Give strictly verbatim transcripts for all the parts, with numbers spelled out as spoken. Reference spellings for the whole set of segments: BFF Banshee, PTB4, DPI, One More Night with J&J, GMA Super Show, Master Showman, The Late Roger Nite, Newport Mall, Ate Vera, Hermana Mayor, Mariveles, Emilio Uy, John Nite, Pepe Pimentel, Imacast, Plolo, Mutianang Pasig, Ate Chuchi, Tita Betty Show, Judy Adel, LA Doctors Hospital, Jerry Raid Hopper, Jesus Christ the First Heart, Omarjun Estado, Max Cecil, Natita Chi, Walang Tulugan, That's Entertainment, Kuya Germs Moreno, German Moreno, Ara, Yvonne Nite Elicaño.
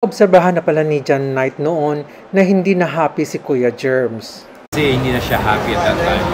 Obserbahan na pala ni John Nite noon na hindi na happy si Kuya Germs. Kasi hindi na siya happy at that time.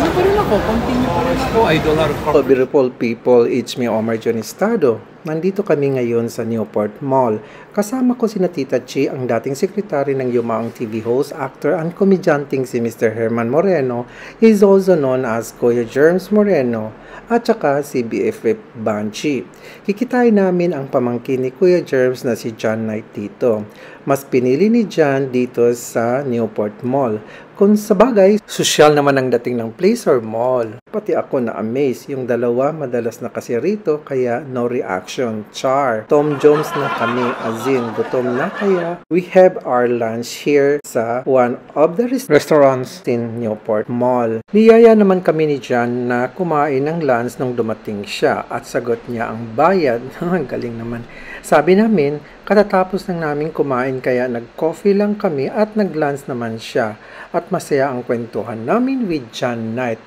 Ano pa rin ako? Continue pa rin ako. I do a lot of corporate. Beautiful people, it's me, Omarjun Estado. Nandito kami ngayon sa Newport Mall. Kasama ko si Natita Chi, ang dating sekretary ng yumaong T V host, actor, and komedyanting si Mister German Moreno. He is also known as Kuya Germs Moreno. At saka si B F F Banshee. Kikitain namin ang pamangkin ni Kuya Germs na si John Nite dito. Mas pinili ni John dito sa Newport Mall. Kung sa bagay, social naman ang dating ng place or mall. Pati ako na-amaze. Yung dalawa madalas na kasi rito kaya no reaction. Char, Tom Jones na kami, as in, gutom na kaya we have our lunch here sa one of the restaurants in Newport Mall. Niyaya naman kami ni John na kumain ng lunch nung dumating siya at sagot niya ang bayad. Ang galing naman. Sabi namin, katatapos lang namin kumain kaya nag-coffee lang kami at nag-lunch naman siya at masaya ang kwentuhan namin with John Nite.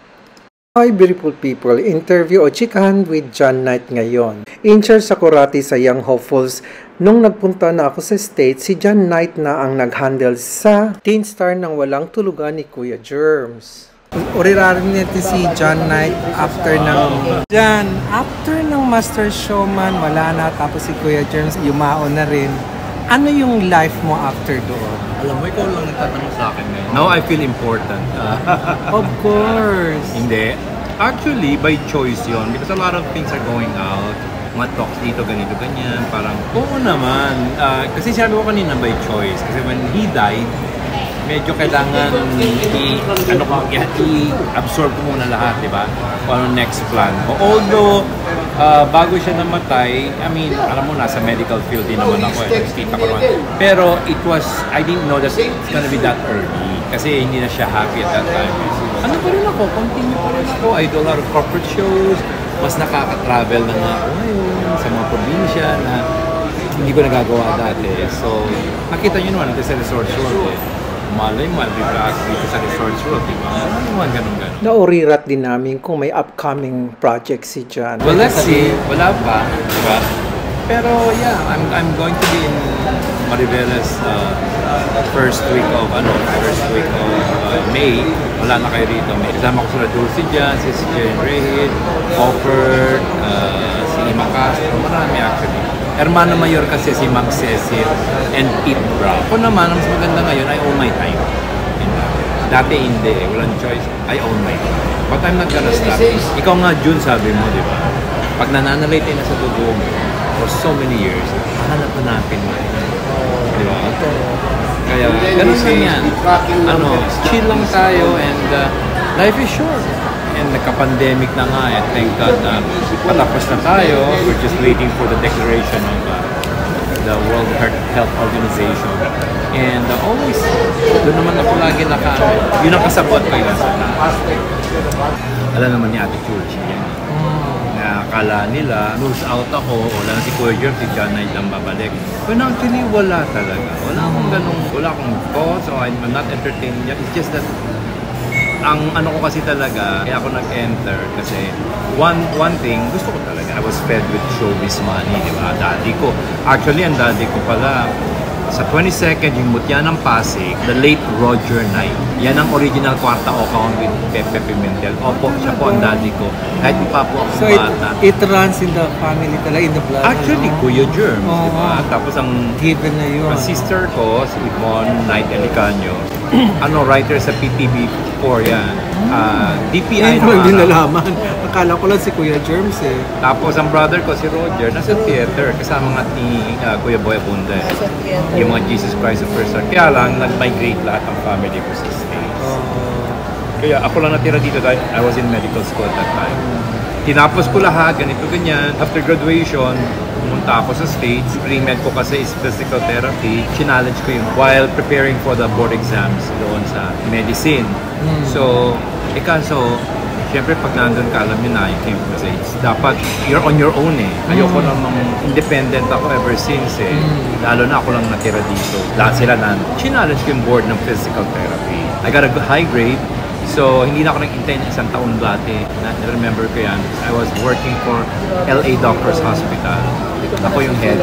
Hi beautiful people, interview o chikahan with John Nite ngayon. In charge sa Kurati sa Young Hopefuls, nung nagpunta na ako sa States, si John Nite na ang nag-handle sa Teen Star ng Walang Tulugan ni Kuya Germs. Urirarin natin si John Nite after ng... John, after ng Master Showman, wala na, tapos si Kuya Germs yumaon na rin. Ano yung life mo after doon? Alam mo, ikaw lang nagtatanong sa akin ngayon. Now I feel important. Uh, of course! Hindi. Actually, by choice yon, because a lot of things are going out. Mga talks dito, ganito, ganyan. Parang, oo naman. Uh, kasi sabi ko kanina by choice. Kasi when he died, medyo kailangan i-ano ko, i-absorb ko muna lahat, di ba? Ano next plan ko. Although, Uh, bago siya namatay, I mean, alam mo, nasa medical field din naman ako, eh. Nakikita ko naman. Pero it was, I didn't know that it's gonna be that early. Kasi hindi na siya happy at that time. Ano pa rin ako, continue pa rin ako. I do a lot of corporate shows. Mas nakaka-travel na nga ako ngayon sa mga probinsya na hindi ko nagagawa dati. So, nakita nyo naman, ito sa resort show, eh. Malay mo, alibag dito sa research world, di ba? Ano ganun-ganun. Naurirat din namin kung may upcoming project si John. Well, let's see. Wala pa, di ba? Pero yeah, I'm, I'm going to be in Mariveles uh, first week of, ano, first week of uh, May. Wala na kayo rito. May kasama ko sila Dulce dyan, si Jerry Raid Hopper, uh, si Imacast, marami actually. Hermana Mayor kasi si Max Cecil and Pete Brown. Ako naman, ang mas maganda ngayon, I own my time. Dati hindi eh, walang choice. I own my time. But I'm not gonna stop. Ikaw nga, June, sabi mo, di ba? Pag nananalate na sa dugo mo for so many years, hanap-hanapin mo. Di ba? Kaya, ganun lang yan. Ano, chill lang tayo and uh, life is short. And nagka-pandemic na nga, and thank God na patapos na tayo. We're just waiting for the declaration of uh, the World Health Organization. And uh, always, doon naman ako lagi naka, yun ang kasabot kayo sa taas. Alam naman ni Ate Church, yan. Nakakala nila, lose out ako, wala na si Kuya Germs, si John Nite lang babalik. But actually, wala talaga. Wala akong ganun, wala akong thoughts, so I'm not entertaining yet. It's just that, ang ano ko kasi talaga, kaya ako nag-enter kasi one one thing, gusto ko talaga. I was fed with showbiz money, di ba? Daddy ko. Actually, ang daddy ko pala, sa twenty-second, yung Mutianang Pasig, The Late Roger Nite. Yan ang original kwarta o kaon with Pepe Pimentel. Opo, siya po ang daddy ko. Kahit pa po akong so bata. So, it, it runs in the family talaga, in the blood? Actually, no? Kuya Germs, oh, di ba? Tapos ang given na yun. Sister ko, si Yvonne Nite Elicaño. Ano, writer sa P T B four yan. Uh, D P I na Ara. Hindi nalaman. Akala ko lang si Kuya Germs eh. Tapos ang brother ko, si Roger, nasa theater. Kasama nga ni uh, Kuya Boyabunde. Yung mga Jesus Christ the First Heart. Kaya lang, nag-migrate lahat ang family ko sa States. Uh, Kaya ako lang natira dito dahil I was in medical school at that time. Tinapos ko lahat, ganito ganyan. After graduation, pumunta ako sa States. Pre-med ko kasi is physical therapy. Challenge ko yun while preparing for the board exams doon sa medicine. Mm. So, eh kaso, siyempre pag nandun ka, alam nyo na, you came from the States. Dapat, you're on your own eh. Ayoko namang independent ako ever since eh. Mm. Lalo na ako lang natira dito. Lahat sila na, challenge ko yung board ng physical therapy. I got a high grade. So, hindi na ako nag-intay na isang taon dati. I remember ko yan. I was working for L A Doctors Hospital. Ako yung head.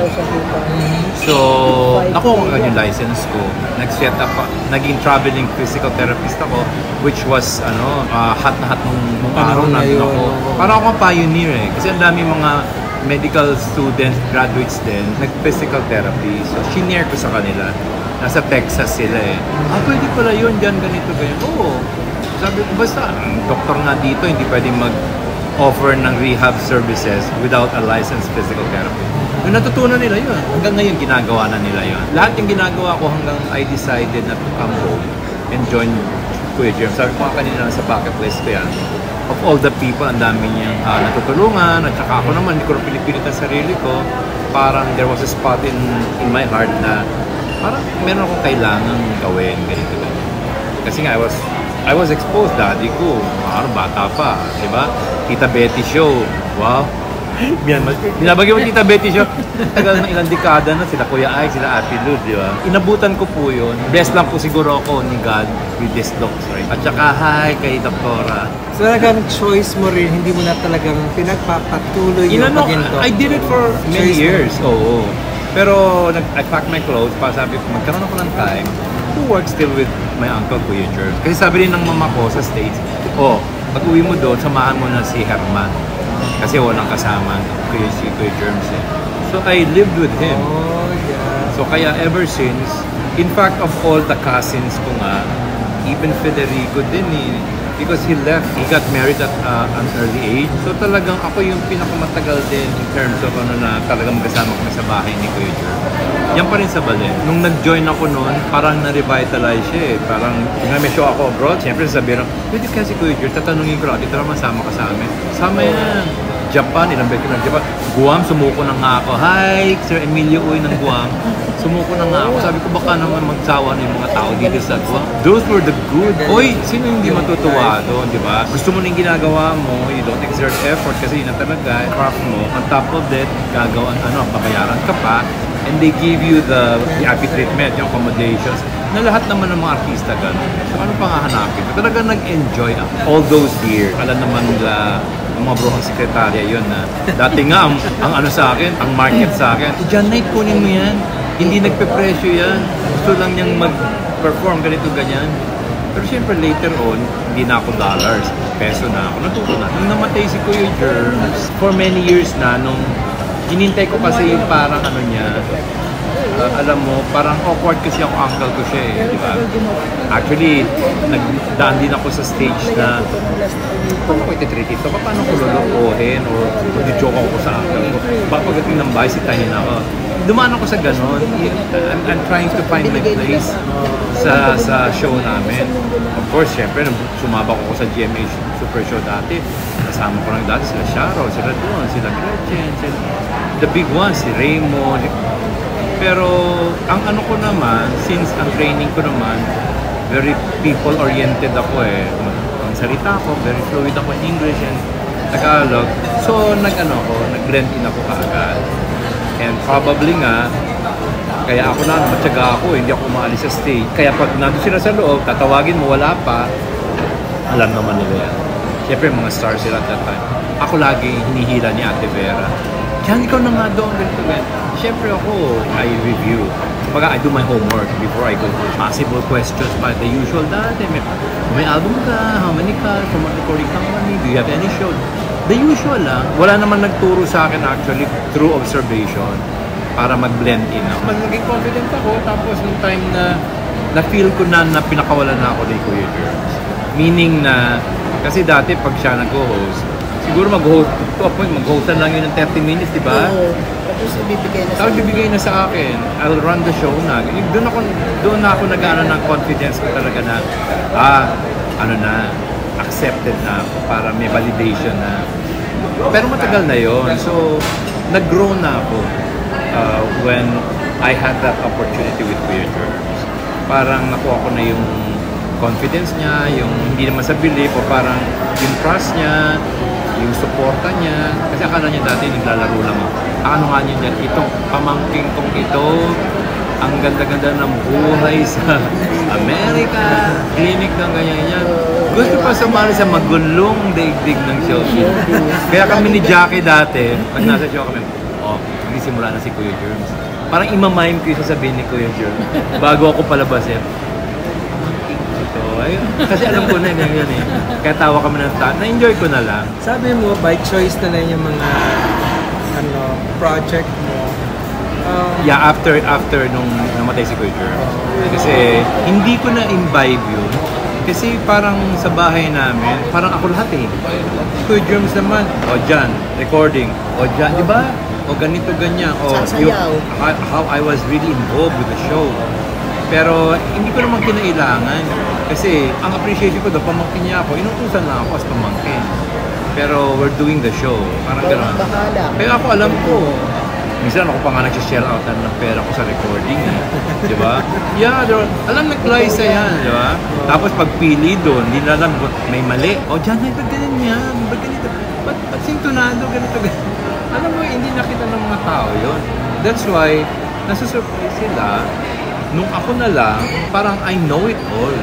So, nakuha ko yung license ko. Nag-set up, naging traveling physical therapist ako, which was, ano, uh, hot na hot nung, nung araw na yun ako. Parang ako pioneer eh. Kasi ang dami mga medical students, graduates din, nag-physical therapy. So, shinare ko sa kanila. Nasa Texas sila eh. Ah, pwede pala yun, dyan, ganito, ganito. Oo. Sabi ko, basta, doktor nga dito, hindi pwedeng mag-offer ng rehab services without a licensed physical therapist. Yung natutunan nila yun. Hanggang ngayon, ginagawa na nila yun. Lahat yung ginagawa ko hanggang I decided na to come home and join Kuya Germs. Sabi ko nga kanina sa bucket list ko yan. Of all the people, ang dami niyang uh, natutulungan. At saka ako naman, hindi ko pinipilit ang sarili ko. Parang there was a spot in, in my heart na parang meron akong kailangan gawin, ganito ganito. Kasi nga, I was, I was exposed, daddy ko. Parang bata pa, diba? Tita Betty Show. Wow. Binabagay mo Tita Betty Show. Tagal ng ilang dekada na, sila Kuya Ay, sila Ate Lud, di ba? Inabutan ko po yun. Blessed lang po siguro ako ni God with this docs, right? At saka, hi kay Doktora. So talagang choice mo rin, hindi mo na talagang pinagpapatuloy yung paging doktor. I did it for many years, oo. Pero I packed my clothes pa, sabi ko, magkaroon ako ng time to work still with my uncle, Kuya Germs. Kasi sabi rin ng mama ko sa States, oh, pag uwi mo doon, samahan mo na si Herman. Kasi walang kasama kuya si Kuya Germs eh. So I lived with him. Oh, yeah. So kaya ever since, in fact of all the cousins ko nga, even Federico din eh, because he left, he got married at uh, an early age. So talagang ako yung pinakamatagal din in terms of ano na talagang magkasama ko sa bahay ni Kuya Germs. Yan pa rin sa Balen. Nung nag-join ako noon, parang na-revitalize siya eh. Parang, yung may show ako abroad, siyempre sasabihin ako, pwede kaya si Kuya Germs, tatanungin ko, dito naman sama ka sa amin. Sama yan. Japan, ilang beses ko ng Japan. Guam, sumuko na nga ako. Hi, Sir Emilio Uy ng Guam. Sumuko na nga ako. Sabi ko, baka naman magsawa na yung mga tao dito sa Guam. Those were the good. Uy, sino hindi matutuwa doon, di ba? Gusto mo na yung ginagawa mo, you don't exert effort kasi yun na talaga, craft mo. On top of that, gagawin, ano, pakayaran ka pa. And they give you the, the happy treatment, yung accommodations, na lahat naman ng mga artista gano'n. So ano pang hahanapin? Talaga nag-enjoy ako all those years. Alam naman nila, ang mga brohang sekretarya yun na dati nga, ang, ang ano sa akin, ang market sa akin. Si John Nite, kunin mo yan. Hindi nagpe-presyo yan. Gusto lang niyang mag-perform ganito, ganyan. Pero siyempre later on, hindi na ako dollars. Peso na ako. Natuto na. Nung namatay si Kuya Germs, for many years na, nung hinintay ko kasi yung parang ano niya, uh, alam mo, parang awkward kasi ako, uncle ko siya eh, di ba? Actually, nagdaan din ako sa stage na, paano ko iti-treat ito? Paano ko lulukohin? O mag-joke ako sa uncle ko? Baka pagdating ng bahay, sitahin ako. Dumaan ako sa ganon. I'm, I'm trying to find my place sa sa show namin. Of course, syempre, sumabak ako sa G M A Super Show dati. Kasama ko lang dati sila Sharo, sila Don, sila Gretchen, sila the big ones, si Raymond. Pero ang ano ko naman, since ang training ko naman, very people-oriented ako eh. Ang salita ko, very fluid ako in English and Tagalog. So, nag-ano ko, nag-blend in ako kaagad. And probably nga, kaya ako na, matyaga ako, hindi ako umaalis sa stage. Kaya pag nandun sila sa loob, tatawagin mo, wala pa, alam naman nila yan. Siyempre, mga stars sila at that time. Ako lagi hinihila ni Ate Vera. Diyan, ikaw na nga doon, ganito, ganito. Siyempre ako, I review. Kumbaga, I do my homework before I go. Possible questions, but the usual dati. May, may album ka, how many ka, from what recording company, do you have any show? The usual lang. Wala naman nagturo sa akin actually through observation para mag-blend in ako. Mas naging confident ako, tapos yung time na na-feel ko na na pinakawalan na ako ni Kuya Germs. Meaning na, kasi dati pag siya nag-host, siguro mag-host, to a point, mag-hostan lang yun ng thirty minutes, di ba? Oo. Tapos ibibigay na sa akin. Tapos ibibigay na sa akin. I'll run the show na. Doon ako, doon na ako nag-ano ng confidence ko talaga na, ah, ano na, accepted na ako para may validation na. Pero matagal na yun. So, nag-grow na ako uh, when I had that opportunity with Kuya Germs. Parang nakuha ko na yung confidence niya, yung hindi naman sa belief, o parang yung trust niya, yung suporta niya. Kasi akala niya dati naglalaro lang ako. Ano nga niya niyan? Itong pamangking kong ito, ang ganda-ganda ng buhay sa Amerika, clinic ng ganyan niya. Gusto pa sumali sa magulong daigdig ng show. Kaya kami ni Jackie dati, pag nasa show kami, oh, nagsisimula na si Kuya Germs. Parang imamime ko yung sasabihin ni Kuya Germs bago ako palabasin. Ito, ayun. Kasi alam ko na yun yun eh. Kaya tawa kami ng ta- na-enjoy ko na lang. Sabi mo, by choice na lang yung mga ano, project mo. Um, yeah, after after nung namatay si Kuya Germs. Kasi hindi ko na-imbibe yun. Kasi parang sa bahay namin, parang ako lahat eh. Kuya Germs naman, o dyan, recording, o dyan, di ba? O ganito, ganyan, o yung, how I was really involved with the show. Pero hindi ko naman kinailangan. Kasi ang appreciation ko, pamangkin niya ako, inutusan lang ako as pamangkin. Pero we're doing the show, parang gano'n. Pero ako alam ko, minsan ako pa nga nagsishare out ng pera ko sa recording eh. Di ba? Yeah, there, alam nag-lysa yan, di ba? Tapos pagpili doon, hindi na alam may mali. O, dyan, ay, ba't ganyan yan? Ba't ganito? Ba't, ba't sintonado? Ganito, ganito. Alam mo, hindi nakita ng mga tao yun. That's why, nasusurprise sila. Nung ako na lang, parang I know it all.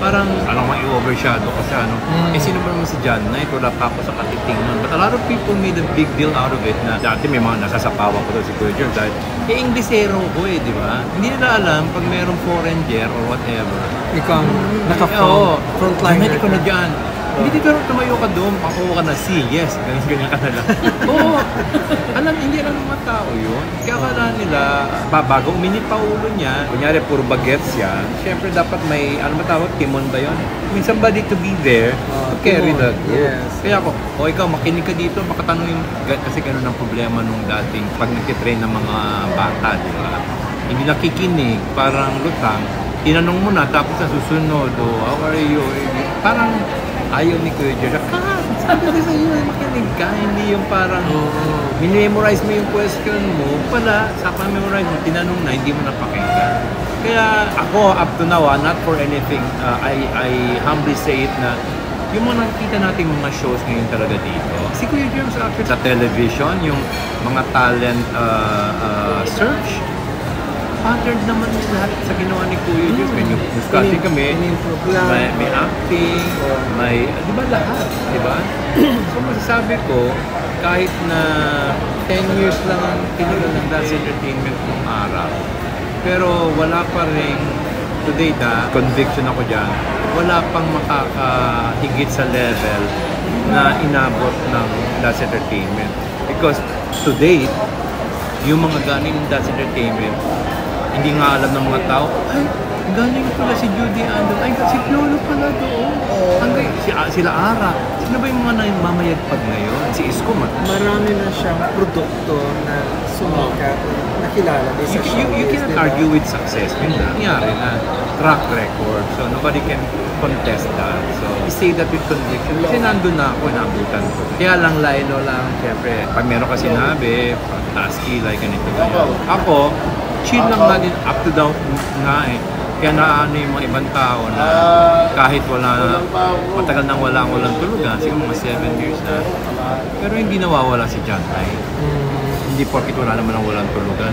Parang, alam mo, i-overshadow kasi ano. Mm. Eh, sino ba naman si John Nite? Wala pa ako sa katiting nun. But a lot of people made a big deal out of it na dati may mga nasasapawa ko daw si Kuya Germs dahil eh, Inglesero ko eh, di ba? Hindi nila alam pag mayroong foreigner or whatever. Ikaw, mm. naka-front, oh, frontliner. Hindi ko na dyan. Hindi pero tumayo ka doon, pakuha ka na si yes, ganyan-ganyan ka na lang. Oo! Alam, hindi alam ng mga tao yun. Kaya kala nila, bago uminit pa ulo niya, kunyari puro bagets yan, syempre dapat may, ano matawag, timon ba yun? I mean, somebody to be there, uh, to carry the group. Yes. Kaya ako, o ikaw, makinig ka dito, makatanong yung, kasi ganun ang problema nung dating pag nagtitrain ng mga bata, di ba? Hindi nakikinig, parang lutang, tinanong mo na, tapos sa susunod, o, how are you? Parang, ayaw ni Kuya Germs, ah, sabi ko sa'yo, makinig ka, hindi yung parang mm-hmm. minemorize mo yung question mo, pala, sa pamemorize mo, tinanong na, hindi mo napakinggan. Kaya ako, up to now, ah, not for anything, uh, I, I humbly say it na, yung mga nakikita natin mga shows ngayon talaga dito. Si Kuya Germs actually sa television, yung mga talent uh, uh, search, patterned naman lahat sa ginawa ni Kuya Germs. May discussion kami, may, may acting, may, di ba lahat, di ba? So masasabi ko, kahit na ten years lang ang tinuloy ng That's Entertainment ng Ara, pero wala pa rin, to date ha, conviction ako dyan, wala pang makakahigit sa level na inabot ng That's Entertainment. Because to date, yung mga galing ng That's Entertainment, hindi nga alam ng mga tao, ay, galing pala si Judy Adel, ay, si Plolo pala doon. Hanggang si, sila Ara. Sino ba yung mga namamayagpag ngayon? Si Isko, man. Marami na siyang produkto na sumikat, oh. nakilala. You, you, you cannot argue with success. Yun na, nangyari na. Track record. So, nobody can contest that. So, I say that with conviction. Kasi nandun na ako, nabutan ko. Kaya lang, Lilo lang, siyempre, pag meron ka sinabi, taski, like, ganito, ganyan. Ako, chill lang natin up to down nga eh. Kaya naano yung mga ibang tao na kahit wala, matagal nang wala akong walang tulugan, siguro mga seven years na. Pero hindi nawawala si John Nite. Hindi porkit wala naman ang walang tulugan,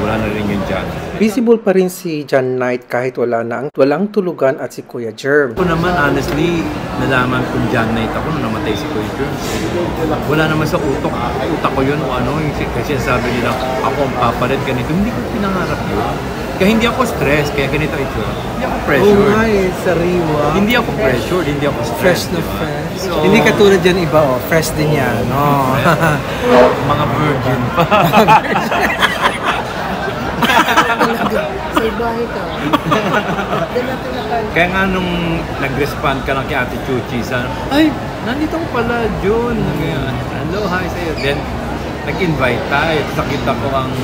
wala na rin yung John. Visible pa rin si John Nite kahit wala na ang walang tulugan at si Kuya Germs. Ako naman honestly, nalaman kung John Nite ako nung namatay si Kuya Germs. Wala naman sa utok. Utak ko yun o ano. Kasi sabi nila, ako ang papalit ganito. Hindi ko pinangarap yun. Kaya hindi ako stress, kaya ganito ito. Hindi ako pressured. Oh my, sariwa. Hindi ako pressured, hindi ako stressed. Fresh na diba? Fresh. So, hindi katulad dyan iba, oh. Fresh din oh, yan. Oh. Mga virgin pa. Sa ibahe ka. Kaya nga nung nag-respond ka lang kay Ate Chuchi, sa, ay, nandito ko pala, June. Hello, hi sa'yo. Then, nag-invite tayo. Sakita ko ang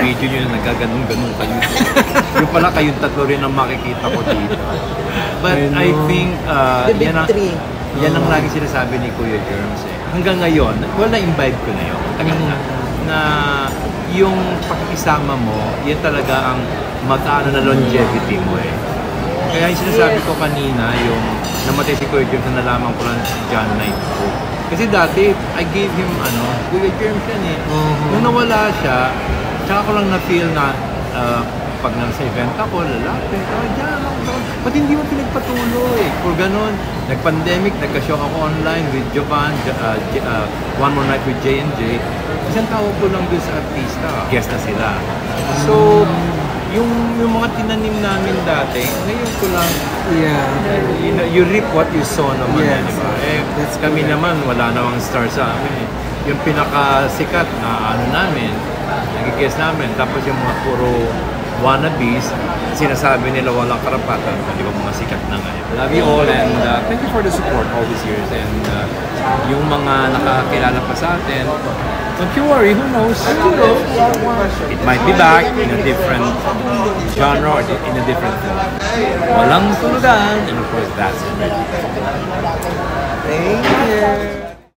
video nyo na nagaganong-ganong kayo. Yung pala kayong tatlo rin ang makikita ko dito. But I, I think, uh, yan, ang, yan ang lagi sinasabi ni Kuya Germs eh. Hanggang ngayon, well, na-imbibe ko na yun. Tagal na, na yung pakikisama mo, yan talaga ang mag-ano na longevity mo eh. Kaya yung sinasabi ko kanina, yung namatay si Kuya Germs na nalaman ko lang si John Nite ko. Kasi dati, I gave him, ano, Kuya Germs yan eh. Nung nawala siya, tsaka ko lang na-feel na uh, pag nasa event ako, lalapit, oh, dyan, ba't hindi mo pinagpatuloy? For ganun, nag-pandemic, nagka-show ako online with Jovan, uh, J- uh, One More Night with J and J. isang tao po lang doon sa artista. Guest na sila. So, yung, yung mga tinanim namin dati, ngayon ko lang, yeah. you, know, you reap what you saw naman. Yes. Na, diba? Eh, that's kami correct. Naman, wala namang star sa amin. Eh. Yung pinakasikat na ano namin, nag-guest namin, tapos yung mga puro wannabes, sinasabi nila walang karapatan, di ba mga sikat na ngayon. Love you all and uh, thank you for the support all these years and uh, yung mga nakakilala pa sa atin, don't you worry, who knows? Who knows? It might be back in a different genre or in a different form. Walang Tulugan and of course that's it. Thank you!